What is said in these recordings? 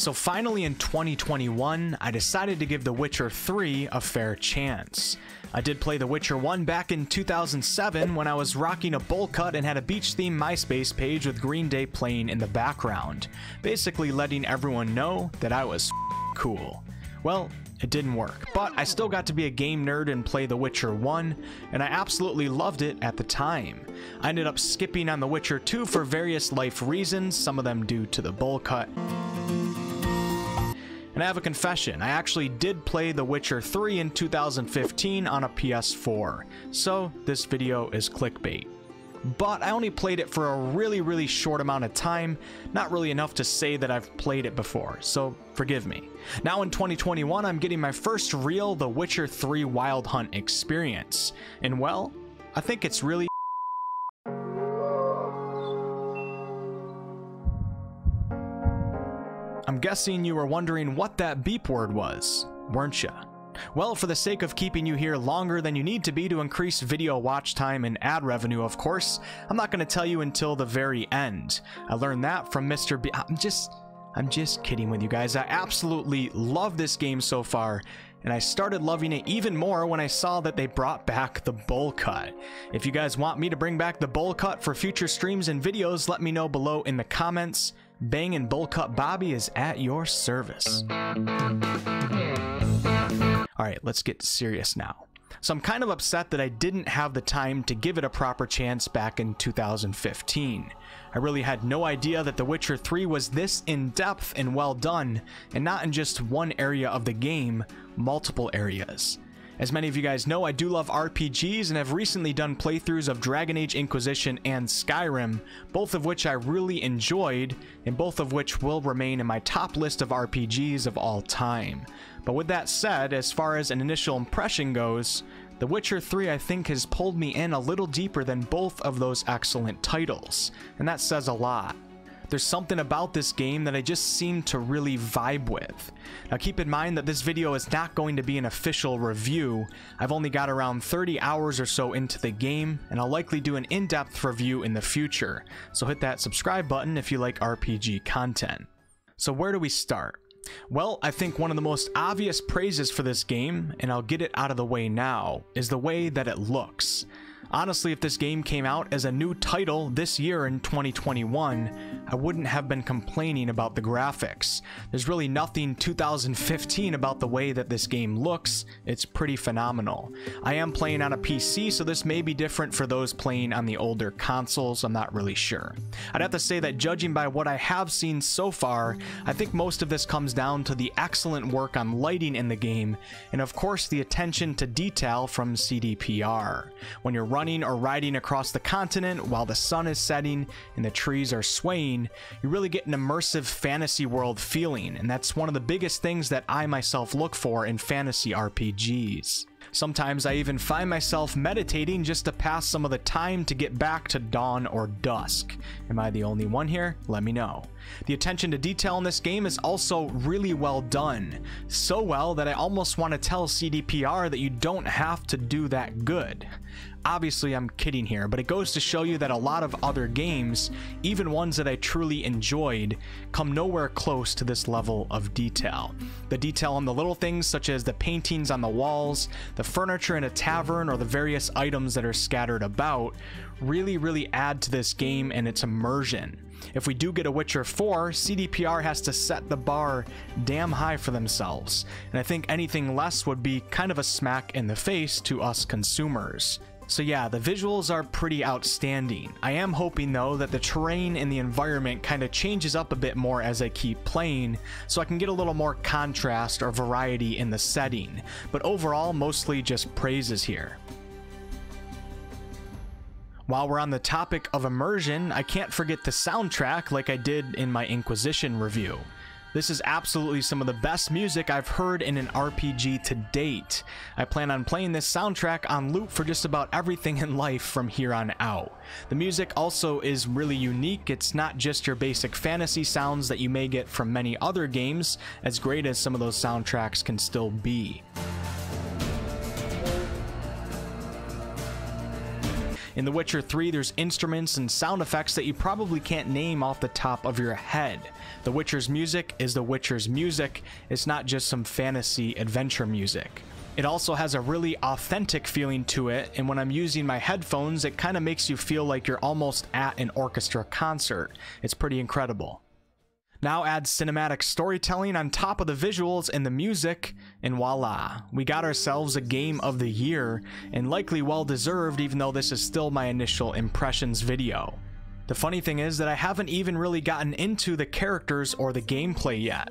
So finally in 2021, I decided to give The Witcher 3 a fair chance. I did play The Witcher 1 back in 2007 when I was rocking a bowl cut and had a beach-themed MySpace page with Green Day playing in the background, basically letting everyone know that I was cool. Well, it didn't work, but I still got to be a game nerd and play The Witcher 1, and I absolutely loved it at the time. I ended up skipping on The Witcher 2 for various life reasons, some of them due to the bowl cut. And I have a confession, I actually did play The Witcher 3 in 2015 on a PS4, so this video is clickbait. But I only played it for a really short amount of time, not really enough to say that I've played it before, so forgive me. Now in 2021, I'm getting my first real The Witcher 3 Wild Hunt experience, and well, I think it's really I'm guessing you were wondering what that beep word was, weren't ya? Well, for the sake of keeping you here longer than you need to be to increase video watch time and ad revenue, of course, I'm not going to tell you until the very end. I learned that from Mr. B. I'm just kidding with you guys. I absolutely love this game so far, and I started loving it even more when I saw that they brought back the bowl cut. If you guys want me to bring back the bowl cut for future streams and videos, let me know below in the comments. Bangin' Bowl Cut Bobby is at your service. Alright, let's get serious now. So I'm kind of upset that I didn't have the time to give it a proper chance back in 2015. I really had no idea that The Witcher 3 was this in-depth and well done, and not in just one area of the game, multiple areas. As many of you guys know, I do love RPGs and have recently done playthroughs of Dragon Age: Inquisition and Skyrim, both of which I really enjoyed, and both of which will remain in my top list of RPGs of all time. But with that said, as far as an initial impression goes, The Witcher 3 I think has pulled me in a little deeper than both of those excellent titles, and that says a lot. There's something about this game that I just seem to really vibe with. Now keep in mind that this video is not going to be an official review. I've only got around 30 hours or so into the game, and I'll likely do an in-depth review in the future. So hit that subscribe button if you like RPG content. So where do we start? Well, I think one of the most obvious praises for this game, and I'll get it out of the way now, is the way that it looks. Honestly, if this game came out as a new title this year in 2021, I wouldn't have been complaining about the graphics. There's really nothing 2015 about the way that this game looks. It's pretty phenomenal. I am playing on a PC, so this may be different for those playing on the older consoles. I'm not really sure. I'd have to say that judging by what I have seen so far, I think most of this comes down to the excellent work on lighting in the game, and of course the attention to detail from CDPR. When you're running or riding across the continent while the sun is setting and the trees are swaying, you really get an immersive fantasy world feeling, and that's one of the biggest things that I myself look for in fantasy RPGs. Sometimes I even find myself meditating just to pass some of the time to get back to dawn or dusk. Am I the only one here? Let me know. The attention to detail in this game is also really well done. So well that I almost want to tell CDPR that you don't have to do that good. Obviously I'm kidding here, but it goes to show you that a lot of other games, even ones that I truly enjoyed, come nowhere close to this level of detail. The detail on the little things such as the paintings on the walls, the furniture in a tavern, or the various items that are scattered about really add to this game and its immersion. If we do get a Witcher 4, CDPR has to set the bar damn high for themselves, and I think anything less would be kind of a smack in the face to us consumers. So yeah, the visuals are pretty outstanding. I am hoping though that the terrain and the environment kind of changes up a bit more as I keep playing, so I can get a little more contrast or variety in the setting, but overall mostly just praises here. While we're on the topic of immersion, I can't forget the soundtrack like I did in my Inquisition review. This is absolutely some of the best music I've heard in an RPG to date. I plan on playing this soundtrack on loop for just about everything in life from here on out. The music also is really unique. It's not just your basic fantasy sounds that you may get from many other games, as great as some of those soundtracks can still be. In The Witcher 3, there's instruments and sound effects that you probably can't name off the top of your head. The Witcher's music is The Witcher's music. It's not just some fantasy adventure music. It also has a really authentic feeling to it, and when I'm using my headphones, it kind of makes you feel like you're almost at an orchestra concert. It's pretty incredible. Now add cinematic storytelling on top of the visuals and the music, and voila, we got ourselves a Game of the Year, and likely well deserved, even though this is still my initial impressions video. The funny thing is that I haven't even really gotten into the characters or the gameplay yet.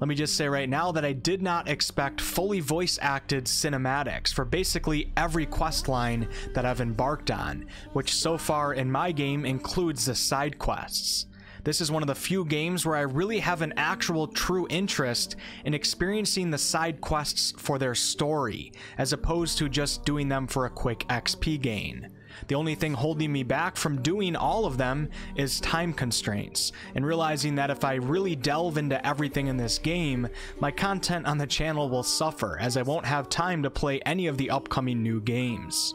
Let me just say right now that I did not expect fully voice-acted cinematics for basically every quest line that I've embarked on, which so far in my game includes the side quests. This is one of the few games where I really have an actual true interest in experiencing the side quests for their story, as opposed to just doing them for a quick XP gain. The only thing holding me back from doing all of them is time constraints, and realizing that if I really delve into everything in this game, my content on the channel will suffer, as I won't have time to play any of the upcoming new games.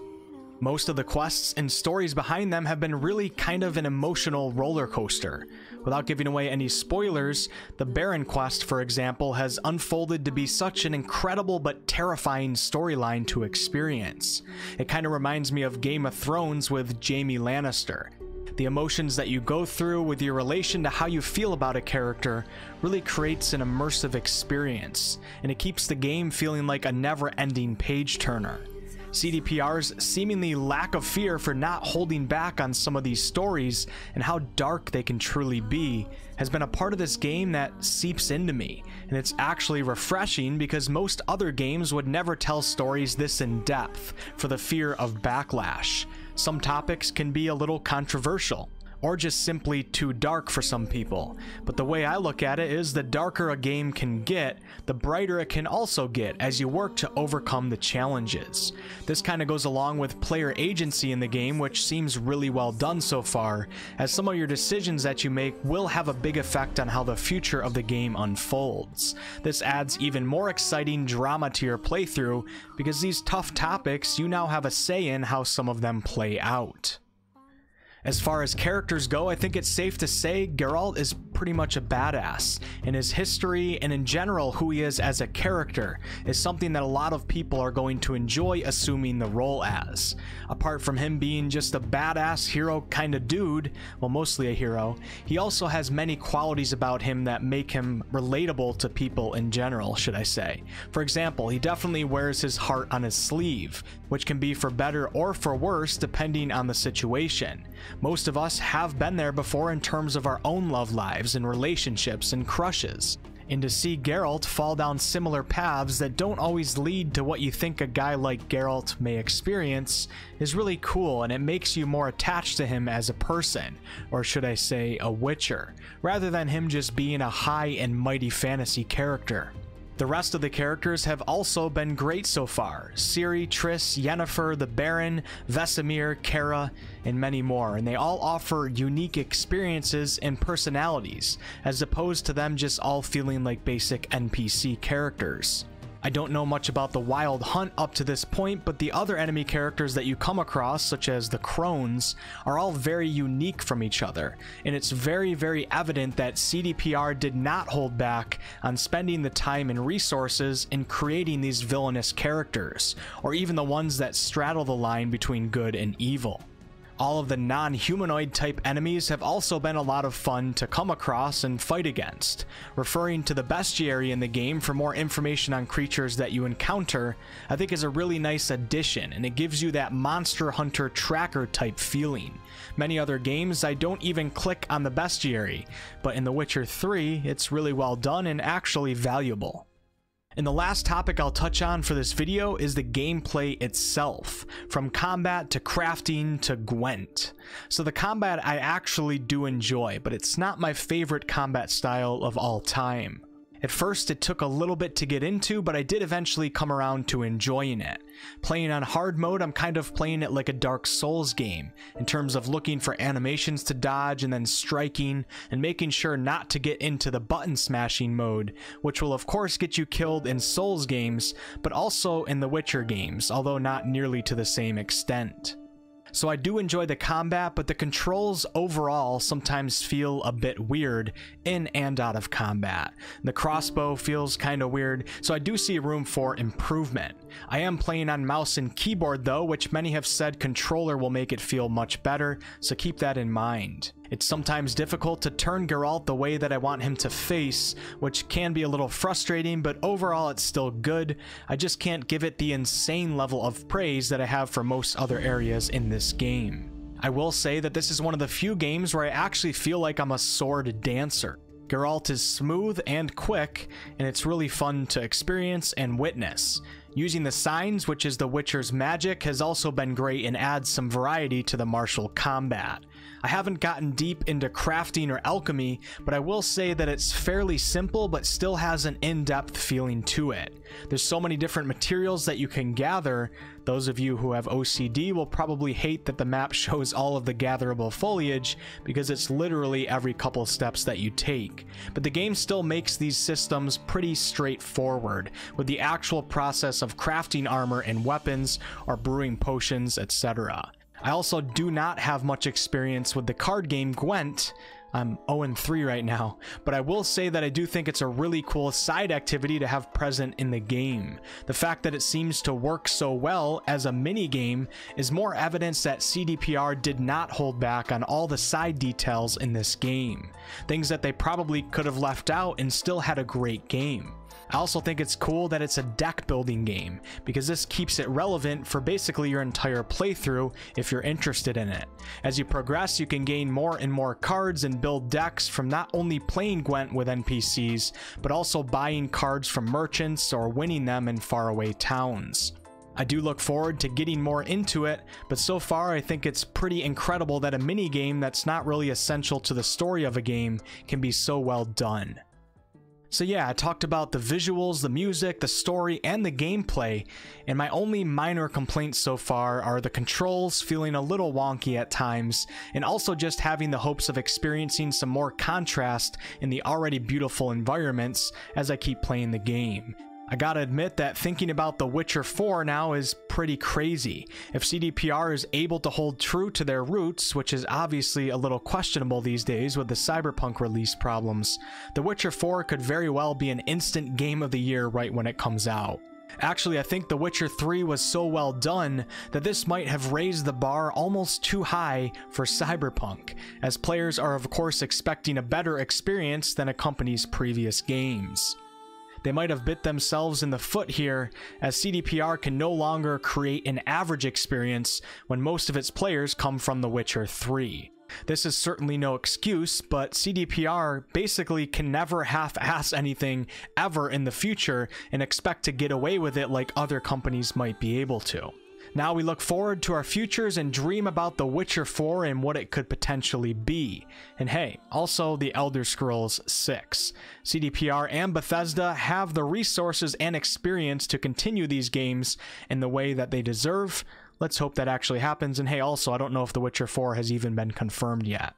Most of the quests and stories behind them have been really kind of an emotional roller coaster. Without giving away any spoilers, the Baron quest, for example, has unfolded to be such an incredible but terrifying storyline to experience. It kind of reminds me of Game of Thrones with Jamie Lannister. The emotions that you go through with your relation to how you feel about a character really creates an immersive experience, and it keeps the game feeling like a never-ending page-turner. CDPR's seemingly lack of fear for not holding back on some of these stories and how dark they can truly be has been a part of this game that seeps into me, and it's actually refreshing because most other games would never tell stories this in depth for the fear of backlash. Some topics can be a little controversial, or just simply too dark for some people, but the way I look at it is the darker a game can get, the brighter it can also get as you work to overcome the challenges. This kind of goes along with player agency in the game, which seems really well done so far, as some of your decisions that you make will have a big effect on how the future of the game unfolds. This adds even more exciting drama to your playthrough, because these tough topics, you now have a say in how some of them play out. As far as characters go, I think it's safe to say Geralt is pretty much a badass, and his history and in general who he is as a character is something that a lot of people are going to enjoy assuming the role as. Apart from him being just a badass hero kind of dude, well mostly a hero, he also has many qualities about him that make him relatable to people in general, should I say. For example, he definitely wears his heart on his sleeve, which can be for better or for worse depending on the situation. Most of us have been there before in terms of our own love lives and relationships and crushes, and to see Geralt fall down similar paths that don't always lead to what you think a guy like Geralt may experience is really cool, and it makes you more attached to him as a person, or should I say a Witcher, rather than him just being a high and mighty fantasy character. The rest of the characters have also been great so far. Ciri, Triss, Yennefer, the Baron, Vesemir, Kara, and many more, and they all offer unique experiences and personalities, as opposed to them just all feeling like basic NPC characters. I don't know much about the Wild Hunt up to this point, but the other enemy characters that you come across, such as the Crones, are all very unique from each other, and it's very, very evident that CDPR did not hold back on spending the time and resources in creating these villainous characters, or even the ones that straddle the line between good and evil. All of the non-humanoid type enemies have also been a lot of fun to come across and fight against. Referring to the bestiary in the game for more information on creatures that you encounter, I think is a really nice addition, and it gives you that monster hunter tracker type feeling. Many other games I don't even click on the bestiary, but in The Witcher 3 it's really well done and actually valuable. And the last topic I'll touch on for this video is the gameplay itself, from combat to crafting to Gwent. So the combat I actually do enjoy, but it's not my favorite combat style of all time. At first it took a little bit to get into, but I did eventually come around to enjoying it. Playing on hard mode, I'm kind of playing it like a Dark Souls game, in terms of looking for animations to dodge and then striking, and making sure not to get into the button smashing mode, which will of course get you killed in Souls games, but also in the Witcher games, although not nearly to the same extent. So I do enjoy the combat, but the controls overall sometimes feel a bit weird in and out of combat. The crossbow feels kind of weird, so I do see room for improvement. I am playing on mouse and keyboard though, which many have said controller will make it feel much better, so keep that in mind. It's sometimes difficult to turn Geralt the way that I want him to face, which can be a little frustrating, but overall it's still good. I just can't give it the insane level of praise that I have for most other areas in this game. I will say that this is one of the few games where I actually feel like I'm a sword dancer. Geralt is smooth and quick, and it's really fun to experience and witness. Using the signs, which is the Witcher's magic, has also been great and adds some variety to the martial combat. I haven't gotten deep into crafting or alchemy, but I will say that it's fairly simple but still has an in-depth feeling to it. There's so many different materials that you can gather. Those of you who have OCD will probably hate that the map shows all of the gatherable foliage because it's literally every couple steps that you take. But the game still makes these systems pretty straightforward, with the actual process of crafting armor and weapons or brewing potions, etc. I also do not have much experience with the card game Gwent. I'm 0-3 right now, but I will say that I do think it's a really cool side activity to have present in the game. The fact that it seems to work so well as a minigame is more evidence that CDPR did not hold back on all the side details in this game. Things that they probably could have left out and still had a great game. I also think it's cool that it's a deck building game, because this keeps it relevant for basically your entire playthrough if you're interested in it. As you progress, you can gain more and more cards and build decks from not only playing Gwent with NPCs, but also buying cards from merchants or winning them in faraway towns. I do look forward to getting more into it, but so far I think it's pretty incredible that a minigame that's not really essential to the story of a game can be so well done. So yeah, I talked about the visuals, the music, the story, and the gameplay, and my only minor complaints so far are the controls feeling a little wonky at times, and also just having the hopes of experiencing some more contrast in the already beautiful environments as I keep playing the game. I gotta admit that thinking about The Witcher 4 now is pretty crazy. If CDPR is able to hold true to their roots, which is obviously a little questionable these days with the Cyberpunk release problems, The Witcher 4 could very well be an instant game of the year right when it comes out. Actually, I think The Witcher 3 was so well done that this might have raised the bar almost too high for Cyberpunk, as players are of course expecting a better experience than a company's previous games. They might have bit themselves in the foot here, as CDPR can no longer create an average experience when most of its players come from The Witcher 3. This is certainly no excuse, but CDPR basically can never half-ass anything ever in the future and expect to get away with it like other companies might be able to. Now we look forward to our futures and dream about The Witcher 4 and what it could potentially be. And hey, also The Elder Scrolls 6. CDPR and Bethesda have the resources and experience to continue these games in the way that they deserve. Let's hope that actually happens. And hey, also, I don't know if The Witcher 4 has even been confirmed yet.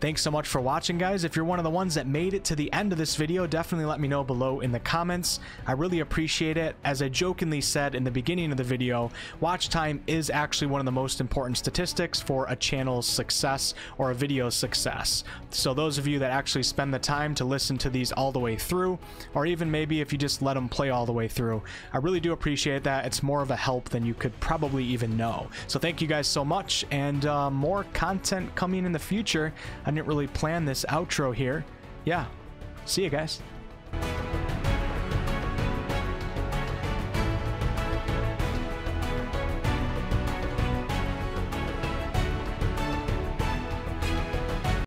Thanks so much for watching, guys. If you're one of the ones that made it to the end of this video, definitely let me know below in the comments. I really appreciate it. As I jokingly said in the beginning of the video, watch time is actually one of the most important statistics for a channel's success or a video's success. So those of you that actually spend the time to listen to these all the way through, or even maybe if you just let them play all the way through, I really do appreciate that. It's more of a help than you could probably even know. So thank you guys so much, and more content coming in the future. I didn't really plan this outro here. Yeah, see you guys.